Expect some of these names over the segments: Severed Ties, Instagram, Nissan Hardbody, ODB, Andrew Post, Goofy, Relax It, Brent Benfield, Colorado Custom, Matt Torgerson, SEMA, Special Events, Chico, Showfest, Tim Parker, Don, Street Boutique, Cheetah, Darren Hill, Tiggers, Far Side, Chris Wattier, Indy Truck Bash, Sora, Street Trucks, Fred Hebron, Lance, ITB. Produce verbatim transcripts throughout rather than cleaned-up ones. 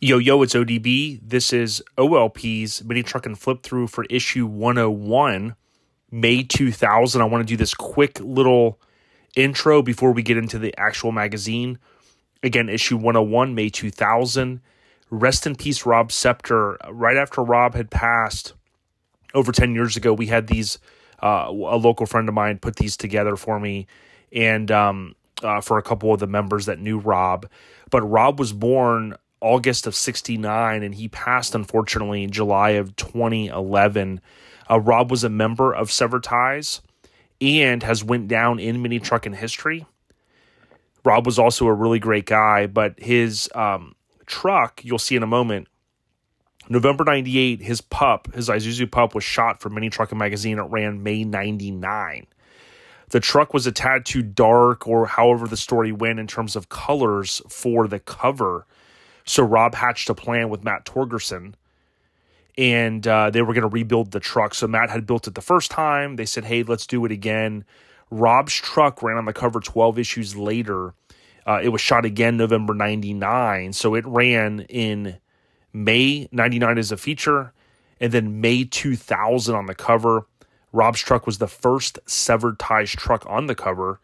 Yo, yo, it's O D B. This is O L P's Mini Truckin' Flip Through for issue one oh one, May two thousand. I want to do this quick little intro before we get into the actual magazine. Again, issue one oh one, May two thousand. Rest in peace, Rob Septor. Right after Rob had passed over ten years ago, we had these, uh, a local friend of mine put these together for me and um, uh, for a couple of the members that knew Rob. But Rob was born August of sixty-nine, and he passed, unfortunately, in July of twenty eleven. Uh, Rob was a member of Severed Ties and has went down in Mini Truckin' history. Rob was also a really great guy, but his um, truck, you'll see in a moment, November ninety-eight, his pup, his Isuzu pup, was shot for Mini Truckin' magazine. It ran May ninety-nine. The truck was a tad too dark, or however the story went in terms of colors for the cover. So Rob hatched a plan with Matt Torgerson, and uh, they were going to rebuild the truck. So Matt had built it the first time. They said, hey, let's do it again. Rob's truck ran on the cover twelve issues later. Uh, it was shot again November ninety-nine. So it ran in May ninety-nine as a feature, and then May two thousand on the cover. Rob's truck was the first Severed Ties truck on the cover.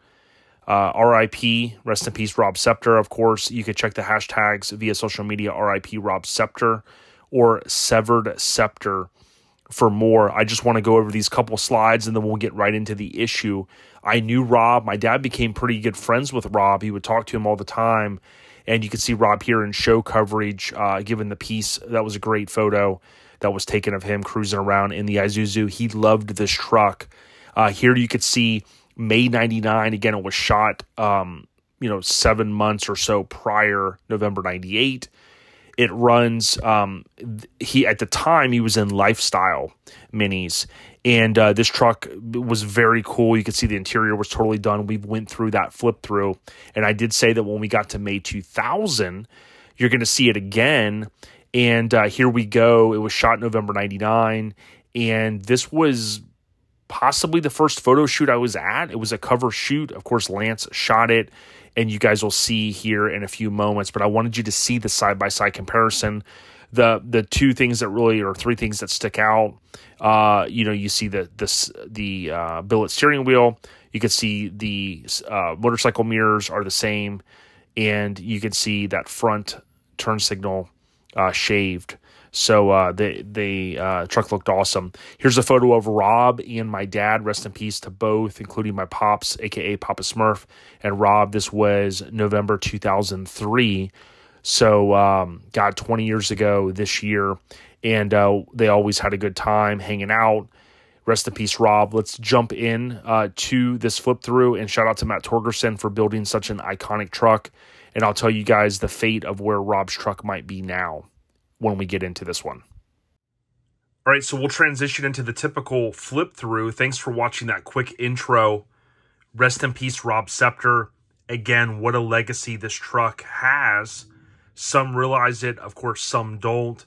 Uh, R I P, rest in peace, Rob Septor. Of course, you could check the hashtags via social media, R I P Rob Septor or Severed Septor for more. I just want to go over these couple slides and then we'll get right into the issue. I knew Rob. My dad became pretty good friends with Rob. He would talk to him all the time. And you can see Rob here in show coverage, uh, given the piece. That was a great photo that was taken of him cruising around in the Isuzu. He loved this truck. Uh, here you could see May ninety-nine, again, it was shot, um, you know, seven months or so prior, November ninety-eight. It runs, um, he at the time, he was in Lifestyle Minis, and uh, this truck was very cool. You could see the interior was totally done. We went through that flip through, and I did say that when we got to May two thousand, you're going to see it again, and uh, here we go. It was shot November ninety-nine, and this was possibly the first photo shoot I was at. It was a cover shoot. Of course, Lance shot it, and you guys will see here in a few moments, but I wanted you to see the side-by-side comparison. The the two things that really, or three things that stick out, uh, you know, you see the, the, the uh, billet steering wheel. You can see the uh, motorcycle mirrors are the same, and you can see that front turn signal uh, shaved. So uh, the, the uh, truck looked awesome. Here's a photo of Rob and my dad. Rest in peace to both, including my pops, a k a. Papa Smurf, and Rob. This was November two thousand three. So, um, God, twenty years ago this year. And uh, they always had a good time hanging out. Rest in peace, Rob. Let's jump in uh, to this flip through. And shout out to Matt Torgerson for building such an iconic truck. And I'll tell you guys the fate of where Rob's truck might be now when we get into this one. All right, so we'll transition into the typical flip through. Thanks for watching that quick intro. Rest in peace, Rob Septor. Again, what a legacy this truck has. Some realize it, of course, some don't.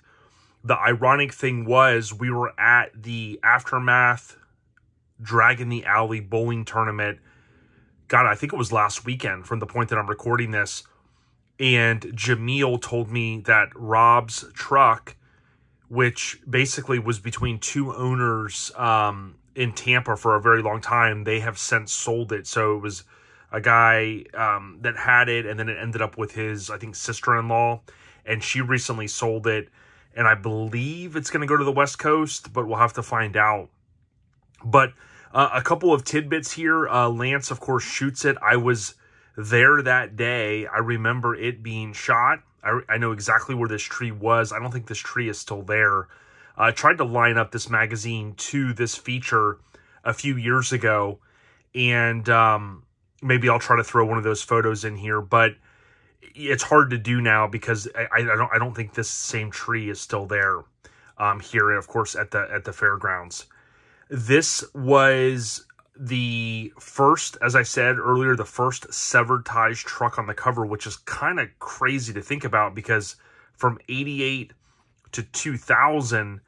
The ironic thing was we were at the Aftermath Drag in the Alley bowling tournament. God, I think it was last weekend from the point that I'm recording this. And Jamil told me that Rob's truck, which basically was between two owners um, in Tampa for a very long time, they have since sold it. So it was a guy um, that had it, and then it ended up with his, I think, sister-in-law. And she recently sold it. And I believe it's going to go to the West Coast, but we'll have to find out. But uh, a couple of tidbits here. Uh, Lance, of course, shoots it. I was there that day. I remember it being shot. I, I know exactly where this tree was. I don't think this tree is still there. I uh, tried to line up this magazine to this feature a few years ago, and um, maybe I'll try to throw one of those photos in here, but it's hard to do now because I, I don't I don't think this same tree is still there um, here, and of course at the at the fairgrounds. This was the first, as I said earlier, the first Severed Ties truck on the cover, which is kind of crazy to think about because from eighty-eight to two thousand,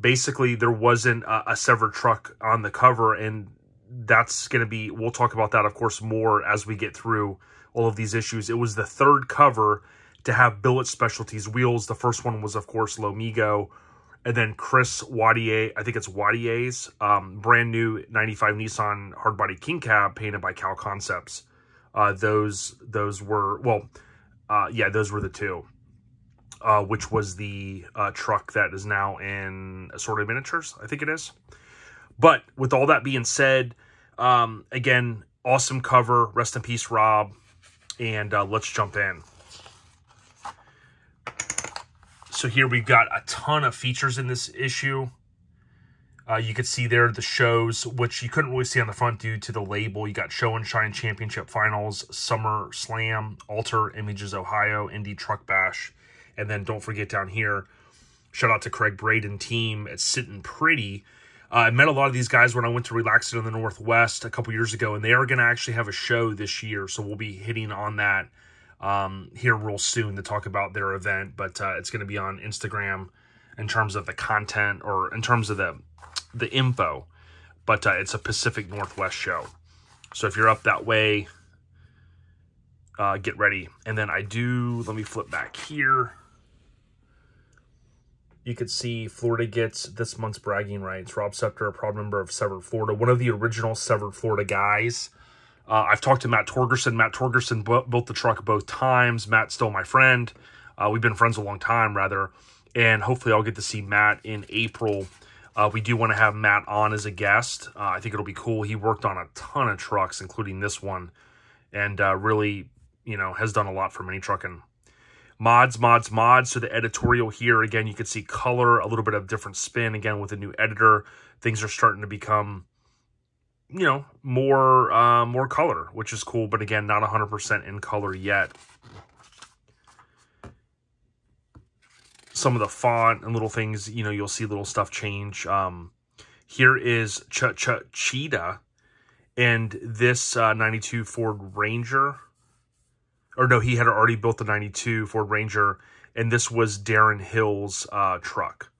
basically there wasn't a, a Severed truck on the cover, and that's going to be, we'll talk about that, of course, more as we get through all of these issues. It was the third cover to have Billet Specialties wheels. The first one was, of course, LoMego. And then Chris Wattier, I think it's Wattier's, um, brand new ninety-five Nissan Hardbody King Cab painted by Kal Koncepts. Uh, those, those were, well, uh, yeah, those were the two. Uh, which was the uh, truck that is now in Assorted Miniatures, I think it is. But with all that being said, um, again, awesome cover. Rest in peace, Rob. And uh, let's jump in. So here we've got a ton of features in this issue. Uh, you could see there the shows, which you couldn't really see on the front due to the label. You got Show and Shine Championship Finals, Summer Slam, Alter, Images Ohio, Indy Truck Bash. And then don't forget down here, shout out to Craig Braden team at Sittin' Pretti. Uh, I met a lot of these guys when I went to Relax It in the Northwest a couple years ago, and they are going to actually have a show this year. So we'll be hitting on that um, here real soon to talk about their event. But uh, it's going to be on Instagram in terms of the content or in terms of the, the info. But uh, it's a Pacific Northwest show. So if you're up that way, uh, get ready. And then I do, let me flip back here. You could see Florida gets this month's bragging rights. Rob Septor, a proud member of Severed Florida, one of the original Severed Florida guys. Uh, I've talked to Matt Torgerson. Matt Torgerson built the truck both times. Matt's still my friend. Uh, we've been friends a long time, rather. And hopefully I'll get to see Matt in April. Uh, we do want to have Matt on as a guest. Uh, I think it'll be cool. He worked on a ton of trucks, including this one. And uh, really, you know, has done a lot for Mini Truckin'. Mods, mods, mods. So the editorial here, again, you can see color, a little bit of different spin. Again, with a new editor, things are starting to become, you know, more uh, more color, which is cool. But again, not one hundred percent in color yet. Some of the font and little things, you know, you'll see little stuff change. Um, here is Ch-Ch-Ch-Cheetah and this uh, ninety-two Ford Ranger. Or no, he had already built the ninety-two Ford Ranger, and this was Darren Hill's uh, truck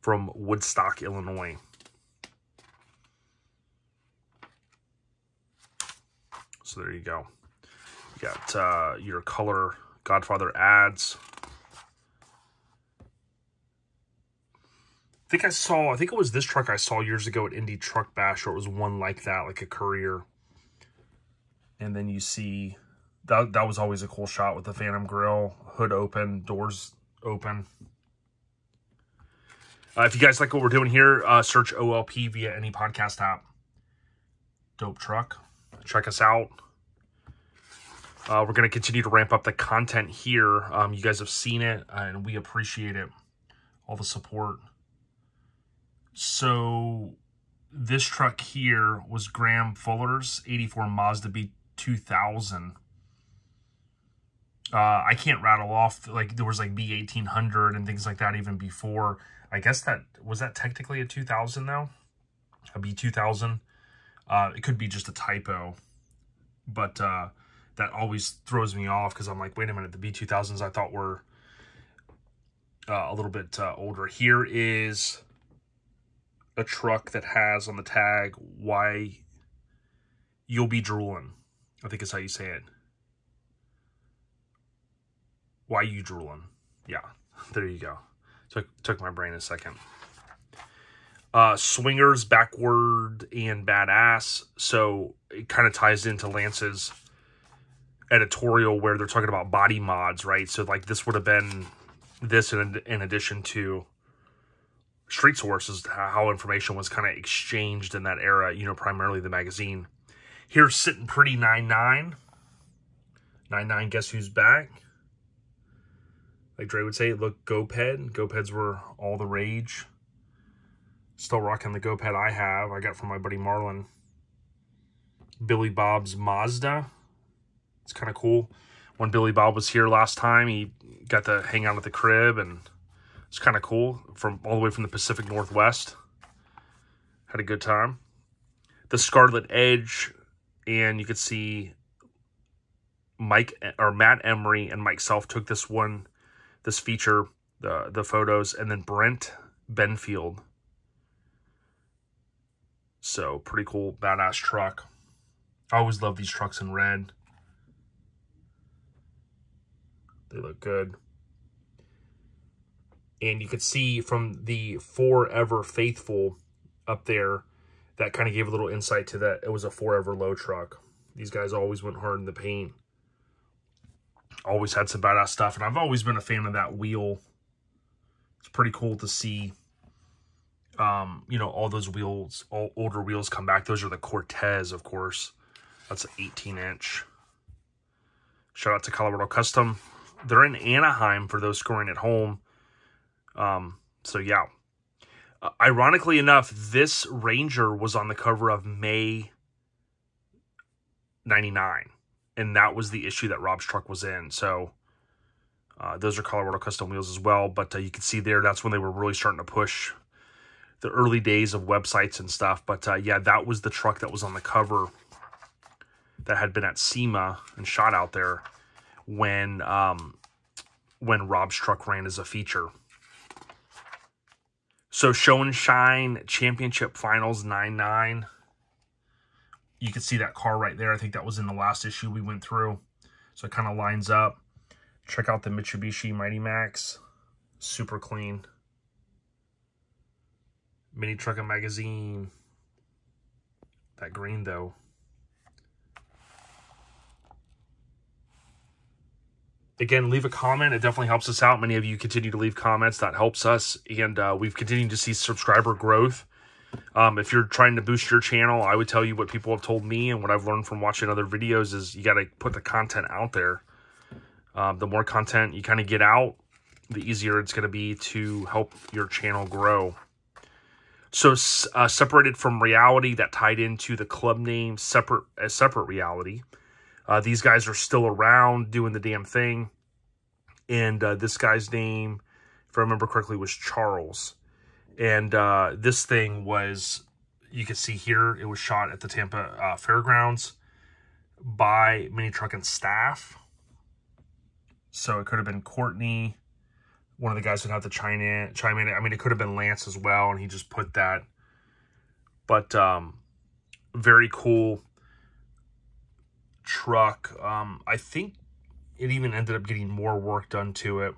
from Woodstock, Illinois. So there you go. You got uh, your color Godfather ads. I think I saw, I think it was this truck I saw years ago at Indy Truck Bash, or it was one like that, like a courier. And then you see... That, that was always a cool shot with the Phantom Grill, hood open, doors open. Uh, if you guys like what we're doing here, uh, search O L P via any podcast app. Dope truck. Check us out. Uh, we're going to continue to ramp up the content here. Um, you guys have seen it, uh, and we appreciate it. All the support. So this truck here was Graham Fuller's eighty-four Mazda B two thousand. Uh, I can't rattle off, like, there was, like, B eighteen hundred and things like that even before. I guess that, was that technically a two thousand now? A B two thousand? Uh, it could be just a typo. But uh, that always throws me off because I'm like, wait a minute, the B two thousands I thought were uh, a little bit uh, older. Here is a truck that has on the tag, why you'll be drooling. I think is how you say it. Why you drooling? Yeah, there you go. Took took my brain a second. Uh, swingers, backward, and badass. So it kind of ties into Lance's editorial where they're talking about body mods, right? So like this would have been this in, in addition to Street Sources, how information was kind of exchanged in that era, you know, primarily the magazine. Here's Sittin' Pretti ninety-nine. ninety-nine, guess who's back? Like Dre would say, look, GoPed. GoPeds were all the rage. Still rocking the GoPed I have. I got from my buddy Marlon. Billy Bob's Mazda. It's kind of cool. When Billy Bob was here last time, he got to hang out at the crib, and it's kind of cool. From all the way from the Pacific Northwest. Had a good time. The Scarlet Edge, and you could see Mike or Matt Emery and Mike Self took this one. This feature, the, the photos, and then Brent Benfield. So, pretty cool, badass truck. I always love these trucks in red. They look good. And you could see from the Forever Faithful up there, that kind of gave a little insight to that. It was a Forever Low truck. These guys always went hard in the paint. Always had some badass stuff. And I've always been a fan of that wheel. It's pretty cool to see, um, you know, all those wheels, all older wheels come back. Those are the Cortez, of course. That's an eighteen inch. Shout out to Colorado Custom. They're in Anaheim for those scoring at home. Um, so yeah, uh, ironically enough, this Ranger was on the cover of May ninety-nine, and that was the issue that Rob's truck was in. So, uh, those are Colorado Custom wheels as well, but uh, you can see there, that's when they were really starting to push the early days of websites and stuff. But, uh, yeah, that was the truck that was on the cover that had been at SEMA and shot out there when, um, when Rob's truck ran as a feature. So Show and Shine Championship Finals nine nine. You can see that car right there. I think that was in the last issue we went through. So it kind of lines up. Check out the Mitsubishi Mighty Max. Super clean. Mini Truckin Magazine. That green though. Again, leave a comment. It definitely helps us out. Many of you continue to leave comments. That helps us. And uh, we've continued to see subscriber growth. Um, if you're trying to boost your channel, I would tell you what people have told me and what I've learned from watching other videos is you got to put the content out there. Uh, the more content you kind of get out, the easier it's going to be to help your channel grow. So uh, Separated From Reality, that tied into the club name Separate, uh, Separate Reality. Uh, these guys are still around doing the damn thing. And uh, this guy's name, if I remember correctly, was Charles. And uh, this thing was, you can see here, it was shot at the Tampa uh, Fairgrounds by Mini Truckin staff. So it could have been Courtney, one of the guys who had to chime in, chime in. I mean, it could have been Lance as well, and he just put that. But um, very cool truck. um I think it even ended up getting more work done to it,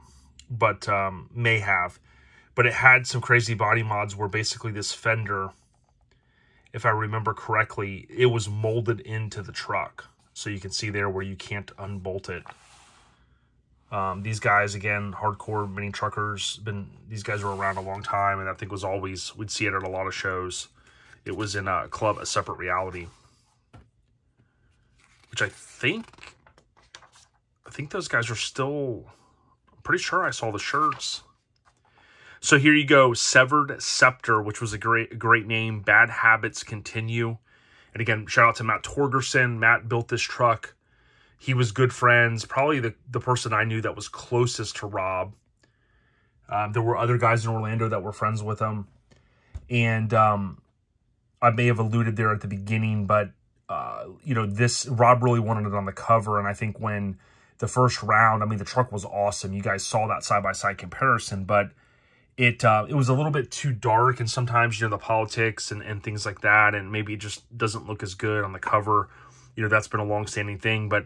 but um may have but it had some crazy body mods where basically this fender, if I remember correctly, it was molded into the truck, so you can see there where you can't unbolt it. Um these guys, again, hardcore mini truckers, been these guys were around a long time, and I think was always, we'd see it at a lot of shows. It was in a club, A Separate Reality, which I think, I think those guys are still, I'm pretty sure I saw the shirts. So here you go, Severed Septor, which was a great, great name. Bad Habits Continue. And again, shout out to Matt Torgerson. Matt built this truck. He was good friends, probably the, the person I knew that was closest to Rob. Um, there were other guys in Orlando that were friends with him. And um, I may have alluded there at the beginning, but Uh, you know, this, Rob really wanted it on the cover. And I think when the first round, I mean, the truck was awesome. You guys saw that side-by-side comparison, but it uh, it was a little bit too dark. And sometimes, you know, the politics and, and things like that, and maybe it just doesn't look as good on the cover. You know, that's been a long-standing thing. But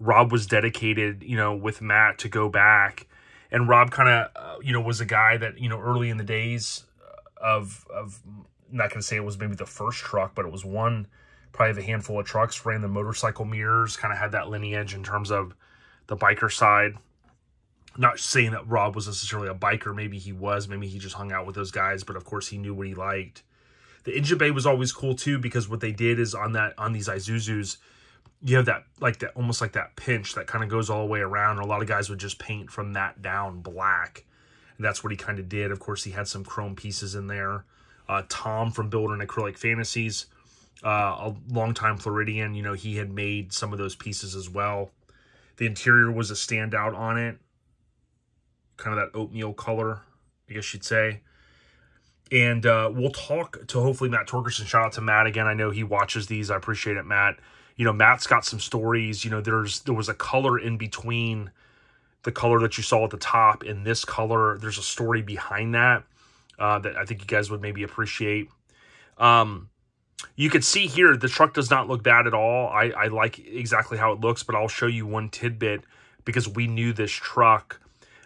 Rob was dedicated, you know, with Matt to go back. And Rob kind of, uh, you know, was a guy that, you know, early in the days of, of I'm not going to say it was maybe the first truck, but it was one probably a handful of trucks, ran the motorcycle mirrors, kind of had that lineage in terms of the biker side. Not saying that Rob was necessarily a biker. Maybe he was. Maybe he just hung out with those guys, but of course he knew what he liked. The engine bay was always cool too, because what they did is on that on these Isuzus, you have that, like that, almost like that pinch that kind of goes all the way around. A lot of guys would just paint from that down black. And that's what he kind of did. Of course, he had some chrome pieces in there. Uh, Tom from Building Acrylic Fantasies, Uh, a longtime Floridian, you know, he had made some of those pieces as well. The interior was a standout on it. Kind of that oatmeal color, I guess you'd say. And uh, we'll talk to hopefully Matt Torgerson. Shout out to Matt again. I know he watches these. I appreciate it, Matt. You know, Matt's got some stories. You know, there's there was a color in between the color that you saw at the top and this color. There's a story behind that uh, that I think you guys would maybe appreciate. Um... You can see here, the truck does not look bad at all. I, I like exactly how it looks, but I'll show you one tidbit. because we knew this truck.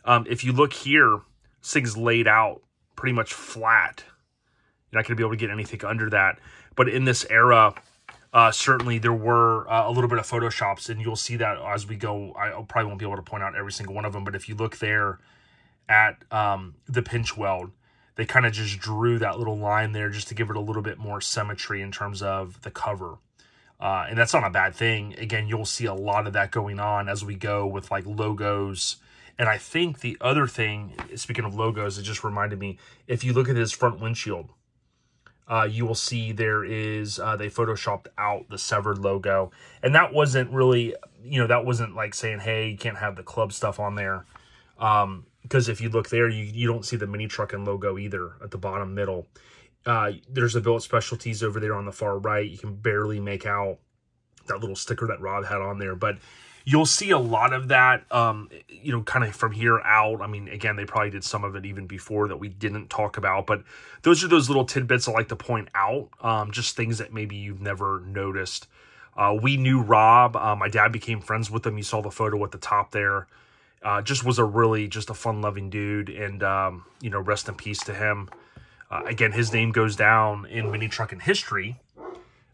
Um, if you look here, this thing's laid out pretty much flat. You're not going to be able to get anything under that. But in this era, uh, certainly there were uh, a little bit of Photoshops, and you'll see that as we go. I probably won't be able to point out every single one of them, but if you look there at um, the pinch weld, they kind of just drew that little line there just to give it a little bit more symmetry in terms of the cover. Uh, and that's not a bad thing. Again, you'll see a lot of that going on as we go with like logos. And I think the other thing, speaking of logos, it just reminded me, if you look at this front windshield, uh, you will see there is, uh, they Photoshopped out the Severed logo. And that wasn't really, you know, that wasn't like saying, hey, you can't have the club stuff on there. Um, because if you look there, you, you don't see the Mini Truckin logo either at the bottom middle. Uh, there's the Billet Specialties over there on the far right. You can barely make out that little sticker that Rob had on there. But you'll see a lot of that, um, you know, kind of from here out. I mean, again, they probably did some of it even before that we didn't talk about. But those are those little tidbits I like to point out, um, just things that maybe you've never noticed. Uh, we knew Rob. Uh, my dad became friends with him. You saw the photo at the top there. Uh, just was a really, just a fun-loving dude. And, um, you know, rest in peace to him. Uh, again, his name goes down in Mini Truckin history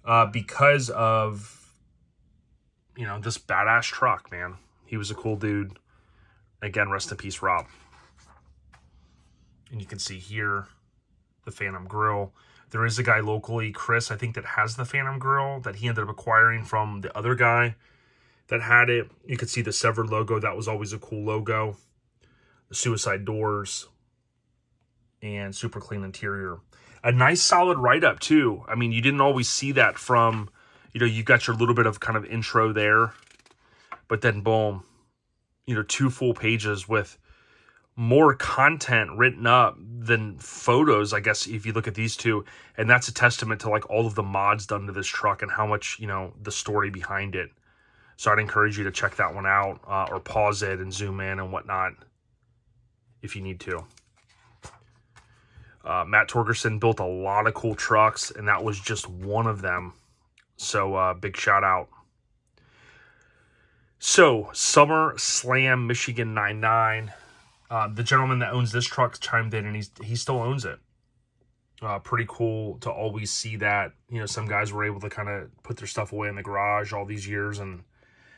uh, because of, you know, this badass truck, man. He was a cool dude. Again, rest in peace, Rob. And you can see here the Phantom Grill. There is a guy locally, Chris, I think, that has the Phantom Grill that he ended up acquiring from the other guy that had it. You could see the Severed logo. That was always a cool logo. The suicide doors. And super clean interior. A nice solid write-up too. I mean, you didn't always see that from, you know, you got your little bit of kind of intro there, but then boom, you know, two full pages with more content written up than photos, I guess, if you look at these two. And that's a testament to like all of the mods done to this truck and how much, you know, the story behind it. So I'd encourage you to check that one out uh, or pause it and zoom in and whatnot if you need to. Uh, Matt Torgerson built a lot of cool trucks, and that was just one of them. So, uh, big shout out. So, Summer Slam Michigan ninety-nine. Uh, the gentleman that owns this truck chimed in, and he's, he still owns it. Uh, pretty cool to always see that. You know, some guys were able to kind of put their stuff away in the garage all these years. And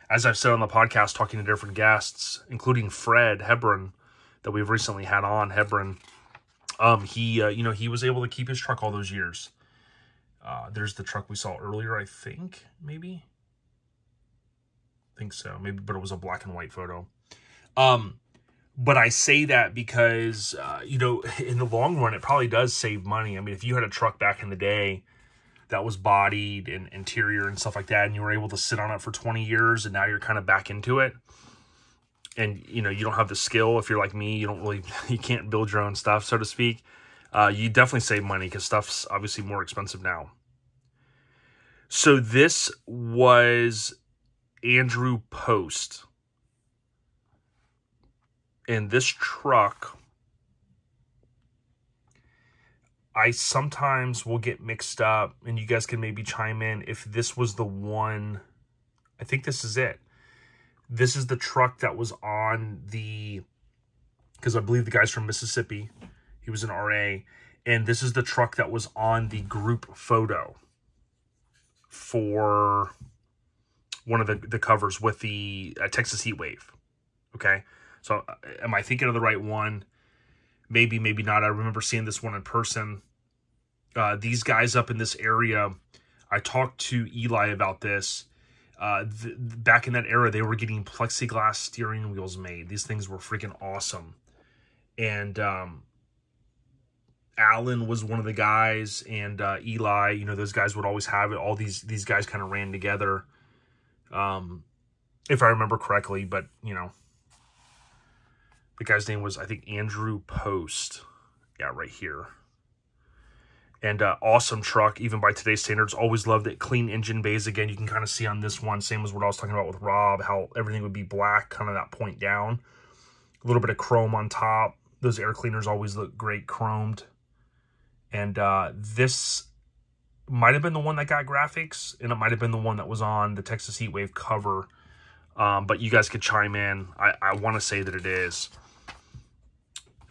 as I've said on the podcast, talking to different guests, including Fred Hebron, that we've recently had on, Hebron. Um, he, uh, you know, he was able to keep his truck all those years. Uh, there's the truck we saw earlier, I think, maybe. I think so, maybe, but it was a black and white photo. Um, but I say that because, uh, you know, in the long run, it probably does save money. I mean, if you had a truck back in the day that was bodied and interior and stuff like that, and you were able to sit on it for twenty years, and now you're kind of back into it. And, you know, you don't have the skill. If you're like me, you don't really, you can't build your own stuff, so to speak. Uh, you definitely save money because stuff's obviously more expensive now. So this was Andrew Post. And this truck, I sometimes will get mixed up, and you guys can maybe chime in if this was the one. I think this is it. This is the truck that was on the, because I believe the guy's from Mississippi. He was an R A. And this is the truck that was on the group photo for one of the, the covers with the uh, Texas Heat Wave. Okay. So uh, am I thinking of the right one? Maybe, maybe not. I remember seeing this one in person. Uh, these guys up in this area, I talked to Eli about this. Uh, th back in that era, they were getting plexiglass steering wheels made. These things were freaking awesome. And um, Alan was one of the guys, and uh, Eli, you know, those guys would always have it. All these these guys kind of ran together, um, if I remember correctly. But, you know, the guy's name was, I think, Andrew Post. Yeah, right here. And uh, awesome truck, even by today's standards. Always loved it. Clean engine bays. Again, you can kind of see on this one, same as what I was talking about with Rob, how everything would be black, kind of that point down. A little bit of chrome on top. Those air cleaners always look great chromed. And uh, this might have been the one that got graphics, and it might have been the one that was on the Texas Heat Wave cover. Um, but you guys could chime in. I, I want to say that it is.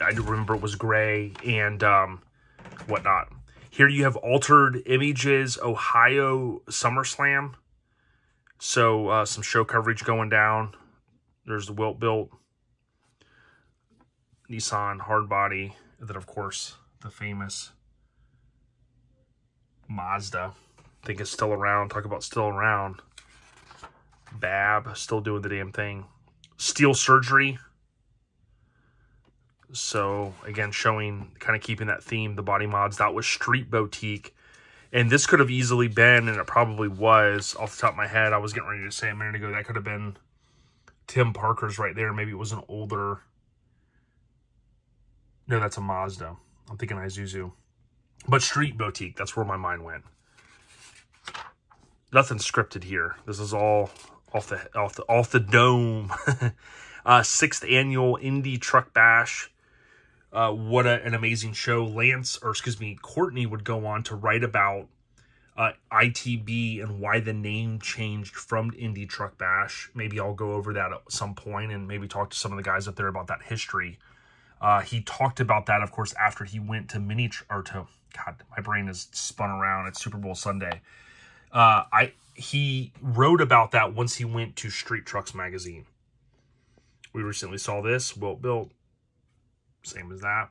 I do remember it was gray and um, whatnot. Here you have Altered Images, Ohio SummerSlam. So uh, some show coverage going down. There's the Wilt Built, Nissan Hardbody, and then of course the famous Mazda. I think it's still around. Talk about still around. Bab, still doing the damn thing. Steel Surgery. So, again, showing, kind of keeping that theme, the body mods. That was Street Boutique. And this could have easily been, and it probably was, off the top of my head, I was getting ready to say a minute ago, that could have been Tim Parker's right there. Maybe it was an older... No, that's a Mazda. I'm thinking Isuzu. But Street Boutique, that's where my mind went. Nothing scripted here. This is all off the off the, off the dome. uh, sixth Annual Indy Truck Bash. Uh, what a, an amazing show. Lance, or excuse me, Courtney would go on to write about uh, I T B and why the name changed from Indy Truck Bash. Maybe I'll go over that at some point and maybe talk to some of the guys up there about that history. Uh, he talked about that, of course, after he went to Mini... Or to, God, my brain has spun around. It's Super Bowl Sunday. Uh, I He wrote about that once he went to Street Trucks magazine. We recently saw this. Wilt Built. Same as that.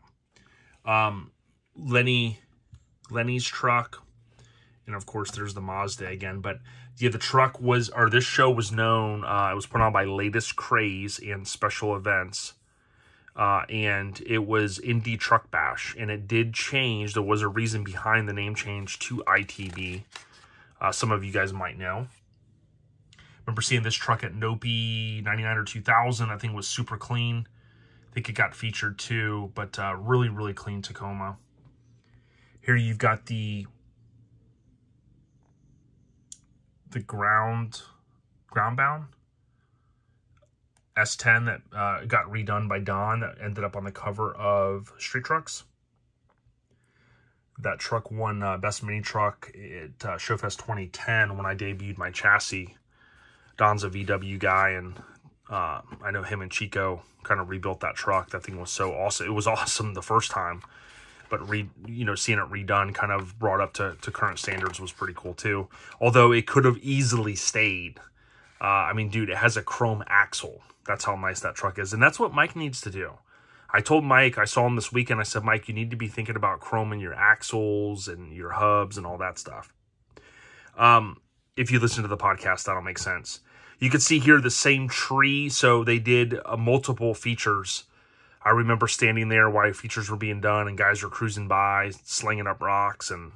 Um, Lenny, Lenny's truck. And, of course, there's the Mazda again. But, yeah, the truck was... Or this show was known... Uh, it was put on by Latest Craze and Special Events. Uh, and it was Indy Truck Bash. And it did change. There was a reason behind the name change to I T B. Uh, some of you guys might know. Remember seeing this truck at Nopi ninety-nine or two thousand. I think it was super clean. I think it got featured too. But uh, really, really clean Tacoma. Here you've got the... The ground... Groundbound? S ten that uh, got redone by Don that ended up on the cover of Street Trucks. That truck won uh, Best Mini Truck at uh, Showfest twenty ten when I debuted my chassis. Don's a V W guy, and uh, I know him and Chico kind of rebuilt that truck. That thing was so awesome. It was awesome the first time, but re you know seeing it redone, kind of brought up to, to current standards, was pretty cool too. Although it could have easily stayed. Uh, I mean, dude, it has a chrome axle. That's how nice that truck is. And that's what Mike needs to do. I told Mike, I saw him this weekend, I said, Mike, you need to be thinking about chrome in your axles and your hubs and all that stuff. Um, if you listen to the podcast, that'll make sense. You can see here the same tree. So they did uh, multiple features. I remember standing there while features were being done and guys were cruising by, slinging up rocks and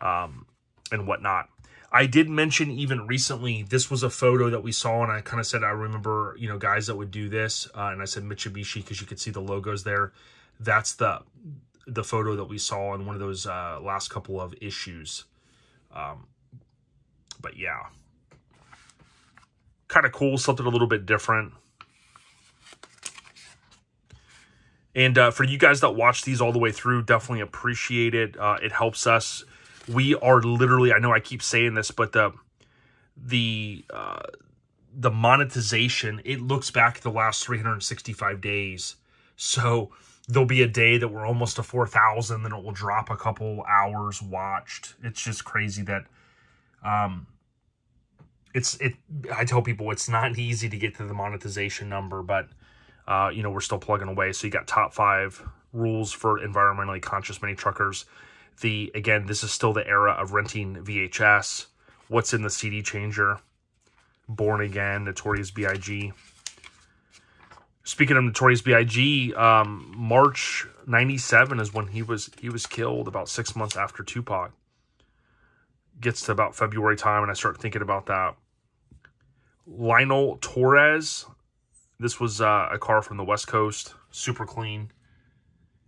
um, and whatnot. I did mention even recently, this was a photo that we saw, and I kind of said, I remember, you know, guys that would do this, uh, and I said Mitsubishi because you could see the logos there. That's the the photo that we saw in one of those uh, last couple of issues. Um, but, yeah. Kind of cool, something a little bit different. And uh, for you guys that watch these all the way through, definitely appreciate it. Uh, it helps us. We are literally, I know I keep saying this, but the the uh, the monetization, it looks back the last three hundred sixty-five days. So there'll be a day that we're almost to four thousand, then it will drop a couple hours watched. It's just crazy that um, it's it. I tell people it's not easy to get to the monetization number, but uh, you know we're still plugging away. So you got top five rules for environmentally conscious mini truckers. The, again, this is still the era of renting V H S. What's in the C D changer? Born Again, Notorious B I G Speaking of Notorious B I G, um, March ninety-seven is when he was he was killed, about six months after Tupac. Gets to about February time, and I start thinking about that. Lionel Torres. This was uh, a car from the West Coast. Super clean.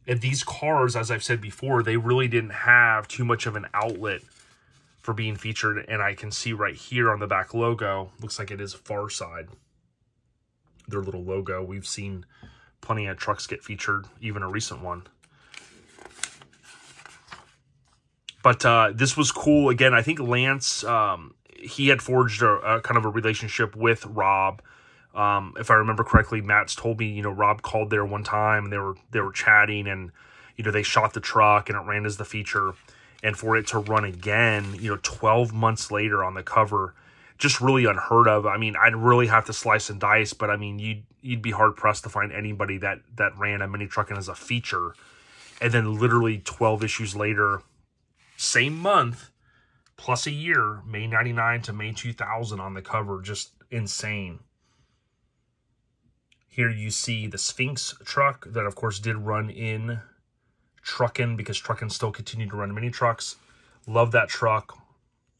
And these cars, as I've said before, they really didn't have too much of an outlet for being featured. And I can see right here on the back logo, looks like it is Far Side, their little logo. We've seen plenty of trucks get featured, even a recent one. But uh, this was cool. Again, I think Lance, um, he had forged a, a kind of a relationship with Rob. Um, if I remember correctly, Matt's told me, you know, Rob called there one time and they were, they were chatting, and, you know, they shot the truck and it ran as the feature, and for it to run again, you know, twelve months later on the cover, just really unheard of. I mean, I'd really have to slice and dice, but I mean, you'd, you'd be hard pressed to find anybody that, that ran a Mini Truckin' as a feature. And then literally twelve issues later, same month plus a year, May ninety-nine to May two thousand on the cover, just insane. Here you see the Sphinx truck that, of course, did run in Truckin', because Truckin' still continued to run mini trucks. Love that truck.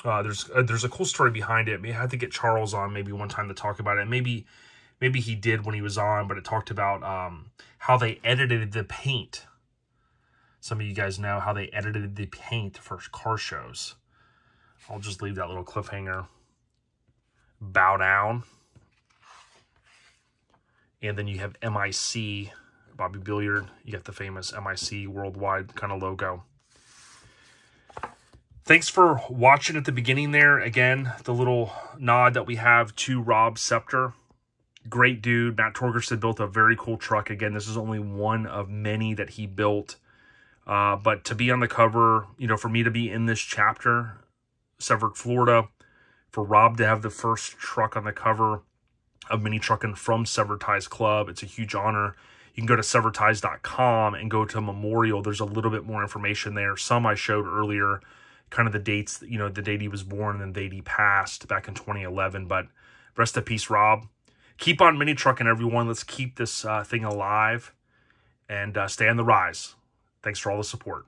Uh, there's uh, there's a cool story behind it. I had to get Charles on maybe one time to talk about it. Maybe maybe he did when he was on, but it talked about um, how they edited the paint. Some of you guys know how they edited the paint for car shows. I'll just leave that little cliffhanger. Bow down. And then you have M I C, Bobby Billiard. You got the famous M I C worldwide kind of logo. Thanks for watching at the beginning there. Again, the little nod that we have to Rob Septor. Great dude. Matt Torgerson built a very cool truck. Again, this is only one of many that he built. Uh, but to be on the cover, you know, for me to be in this chapter, Severed, Florida, for Rob to have the first truck on the cover of Mini Truckin' from Severed Ties Club. It's a huge honor. You can go to severed ties dot com and go to Memorial. There's a little bit more information there. Some I showed earlier, kind of the dates, you know, the date he was born and the date he passed back in twenty eleven. But rest in peace, Rob. Keep on Mini Truckin', everyone. Let's keep this uh, thing alive and uh, stay on the rise. Thanks for all the support.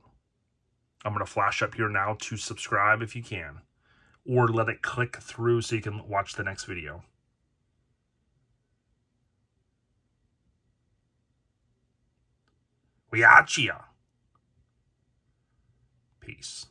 I'm going to flash up here now to subscribe if you can, or let it click through so you can watch the next video. We are here. Peace.